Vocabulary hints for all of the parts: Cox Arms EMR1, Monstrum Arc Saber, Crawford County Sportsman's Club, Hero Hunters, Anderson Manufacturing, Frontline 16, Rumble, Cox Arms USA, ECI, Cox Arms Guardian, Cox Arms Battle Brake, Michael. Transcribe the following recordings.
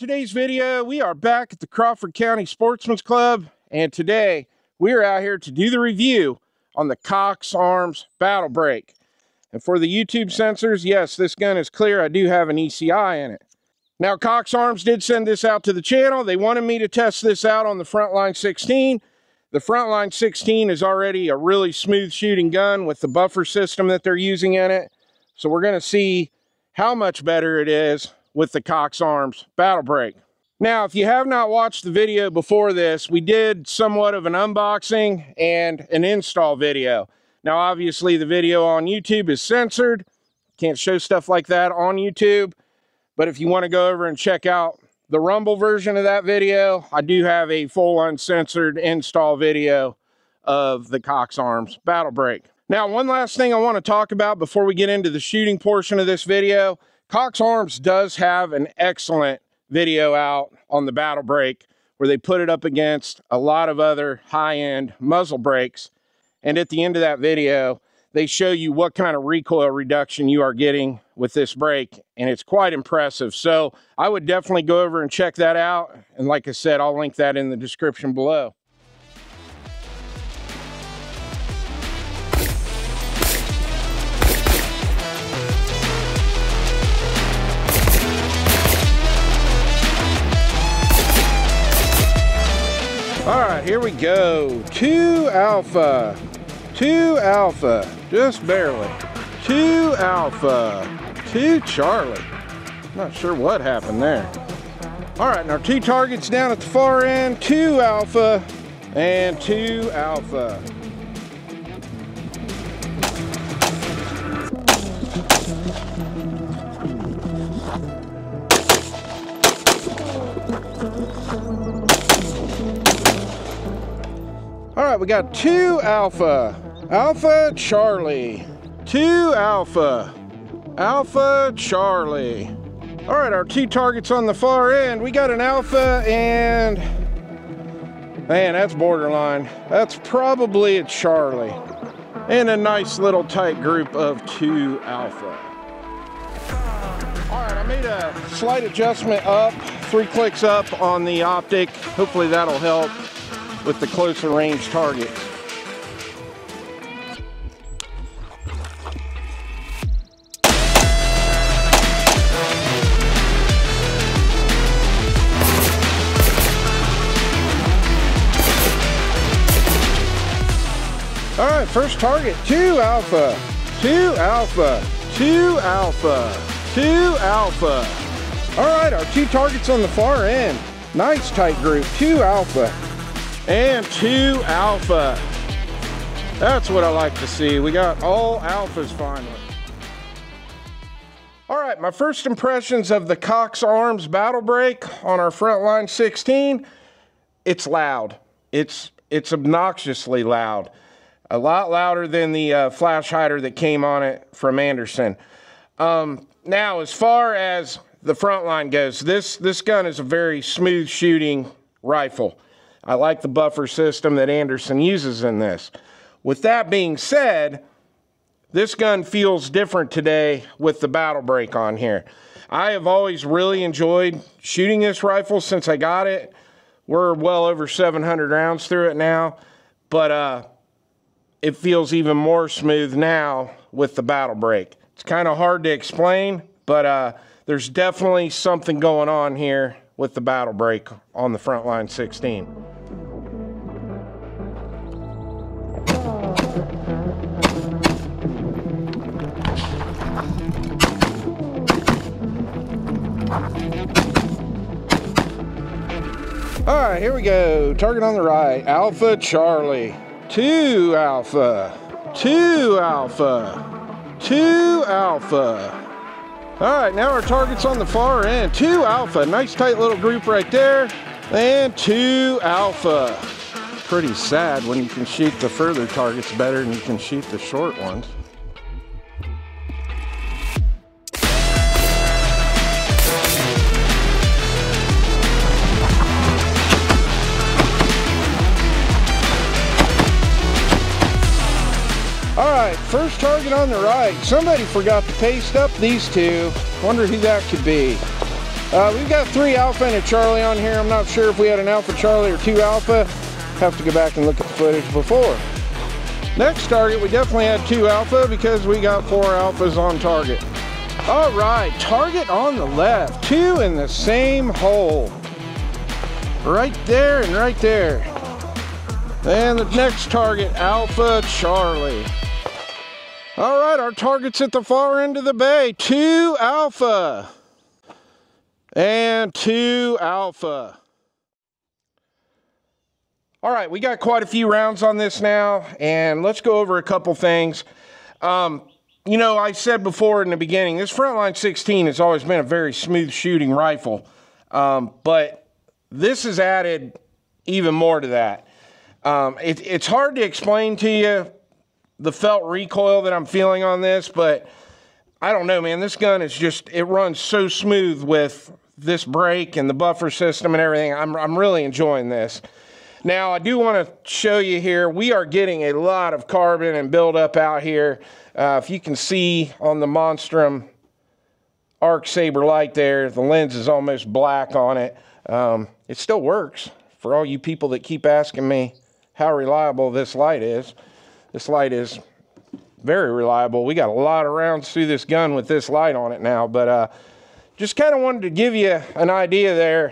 today's video, we are back at the Crawford County Sportsman's Club, and today we are out here to do the review on the Cox Arms Battle Brake. And for the YouTube censors, yes, this gun is clear. I do have an ECI in it. Now, Cox Arms did send this out to the channel. They wanted me to test this out on the Frontline 16. The Frontline 16 is already a really smooth shooting gun with the buffer system that they're using in it. So we're going to see how much better it is with the Cox Arms Battle Brake. Now, if you have not watched the video before this, we did somewhat of an unboxing and an install video. Now, obviously, the video on YouTube is censored. Can't show stuff like that on YouTube. But if you want to go over and check out the Rumble version of that video, I do have a full uncensored install video of the Cox Arms Battle Brake. Now, one last thing I want to talk about before we get into the shooting portion of this video. Cox Arms does have an excellent video out on the Battle Brake where they put it up against a lot of other high-end muzzle brakes. And at the end of that video, they show you what kind of recoil reduction you are getting with this brake, and it's quite impressive. So I would definitely go over and check that out. And like I said, I'll link that in the description below. All right, here we go. 2 alpha. 2 alpha, just barely. 2 alpha, 2 Charlie. Not sure what happened there. All right, now 2 targets down at the far end, 2 alpha and 2 alpha. All right, we got 2 alpha. Alpha Charlie, 2 alpha, Alpha Charlie. All right, our 2 targets on the far end. We got an alpha and, man, that's borderline. That's probably a Charlie. And a nice little tight group of 2 alpha. All right, I made a slight adjustment up, 3 clicks up on the optic. Hopefully that'll help with the closer range targets. All right, first target, 2 alpha, 2 alpha, 2 alpha, 2 alpha. All right, our 2 targets on the far end. Nice tight group, 2 alpha and 2 alpha. That's what I like to see. We got all alphas finally. All right, my first impressions of the Cox Arms Battle Brake on our Frontline 16, it's loud. It's obnoxiously loud. A lot louder than the flash hider that came on it from Anderson. Now, as far as the Frontline goes, this gun is a very smooth shooting rifle. I like the buffer system that Anderson uses in this. With that being said, this gun feels different today with the Battle Brake on here. I have always really enjoyed shooting this rifle since I got it. We're well over 700 rounds through it now, but it feels even more smooth now with the Battle Brake. It's kind of hard to explain, but there's definitely something going on here with the Battle Brake on the Frontline 16. All right, here we go. Target on the right, Alpha Charlie. 2 alpha, 2 alpha, 2 alpha. All right, now our target's on the far end. 2 alpha, nice tight little group right there. And 2 alpha. Pretty sad when you can shoot the further targets better than you can shoot the short ones. All right, first target on the right. Somebody forgot to paste up these two. Wonder who that could be. We've got 3 Alpha and a Charlie on here. I'm not sure if we had an Alpha Charlie or 2 Alpha. Have to go back and look at the footage before. Next target, we definitely had 2 Alpha because we got 4 Alphas on target. All right, target on the left, 2 in the same hole. Right there and right there. And the next target, Alpha Charlie. All right, our target's at the far end of the bay, 2 Alpha. And 2 Alpha. All right, we got quite a few rounds on this now, and let's go over a couple things. You know, I said before in the beginning, this Frontline 16 has always been a very smooth shooting rifle, but this has added even more to that. It's hard to explain to you the felt recoil that I'm feeling on this, but I don't know, man. This gun is just, it runs so smooth with this brake and the buffer system and everything. I'm really enjoying this. Now, I do want to show you here, we are getting a lot of carbon and buildup out here. If you can see on the Monstrum Arc Saber light there, the lens is almost black on it. It still works. For all you people that keep asking me how reliable this light is very reliable. We got a lot of rounds through this gun with this light on it now, but just kind of wanted to give you an idea there.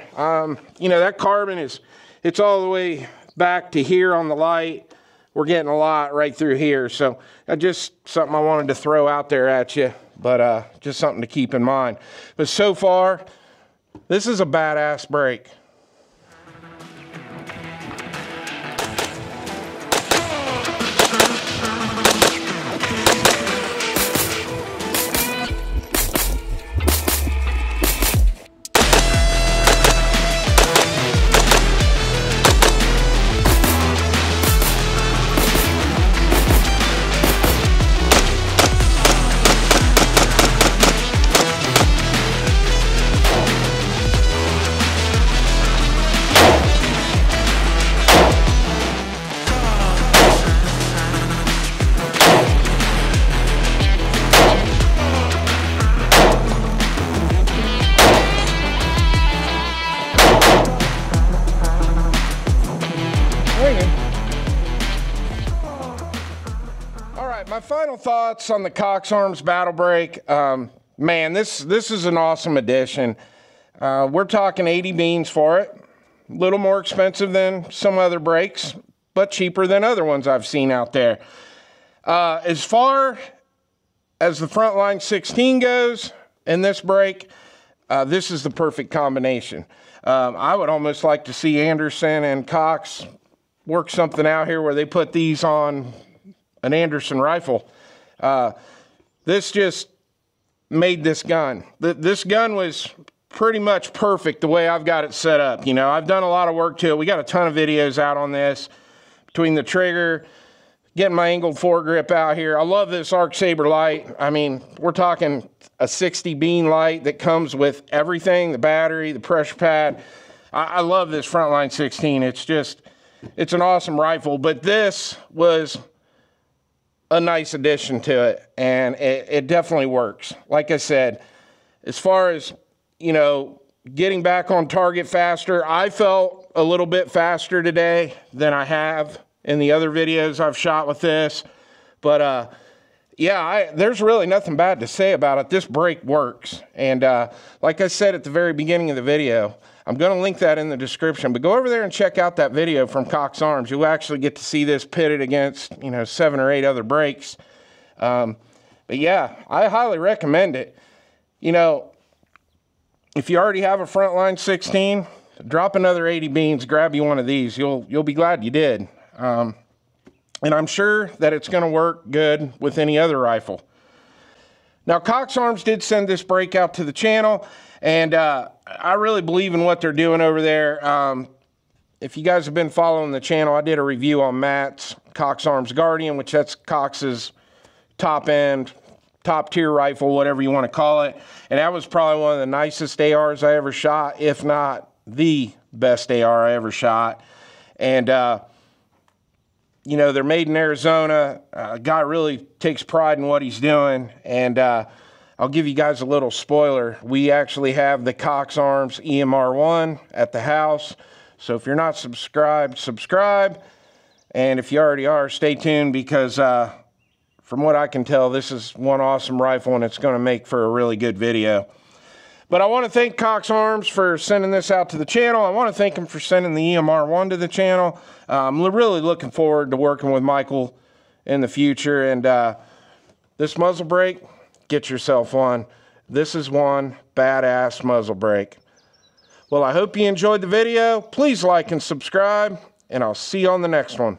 You know, that carbon is, it's all the way back to here on the light. We're getting a lot right through here, so just something I wanted to throw out there at you, but just something to keep in mind. But so far, this is a badass brake. My final thoughts on the Cox Arms Battle Brake. Man, this is an awesome addition. We're talking 80 beans for it. A little more expensive than some other brakes, but cheaper than other ones I've seen out there. As far as the Frontline 16 goes in this brake, this is the perfect combination. I would almost like to see Anderson and Cox work something out here where they put these on an Anderson rifle. This just made this gun. This gun was pretty much perfect the way I've got it set up. You know, I've done a lot of work to it. We got a ton of videos out on this. Between the trigger, getting my angled foregrip out here. I love this Arc Saber light. I mean, we're talking a 60 bean light that comes with everything, the battery, the pressure pad. I love this Frontline 16. It's just, it's an awesome rifle, but this was a nice addition to it, and it definitely works. Like I said, as far as, you know, getting back on target faster, I felt a little bit faster today than I have in the other videos I've shot with this, but yeah, there's really nothing bad to say about it. This brake works, and like I said at the very beginning of the video, I'm gonna link that in the description, but go over there and check out that video from Cox Arms. You'll actually get to see this pitted against, you know, 7 or 8 other brakes. But yeah, I highly recommend it. You know, if you already have a Frontline 16, drop another 80 beans, grab you one of these. You'll be glad you did. And I'm sure that it's gonna work good with any other rifle. Now, Cox Arms did send this brake out to the channel, and I really believe in what they're doing over there. If you guys have been following the channel, I did a review on Matt's Cox Arms Guardian, which that's Cox's top end, top tier rifle, whatever you want to call it. And that was probably one of the nicest ARs I ever shot, if not the best AR I ever shot. And you know, they're made in Arizona. A guy really takes pride in what he's doing. And I'll give you guys a little spoiler. We actually have the Cox Arms EMR1 at the house. So if you're not subscribed, subscribe. And if you already are, stay tuned, because from what I can tell, this is one awesome rifle and it's going to make for a really good video. But I want to thank Cox Arms for sending this out to the channel. I want to thank him for sending the EMR1 to the channel. I'm really looking forward to working with Michael in the future. And this muzzle brake, get yourself one. This is one badass muzzle brake. Well, I hope you enjoyed the video. Please like and subscribe, and I'll see you on the next one.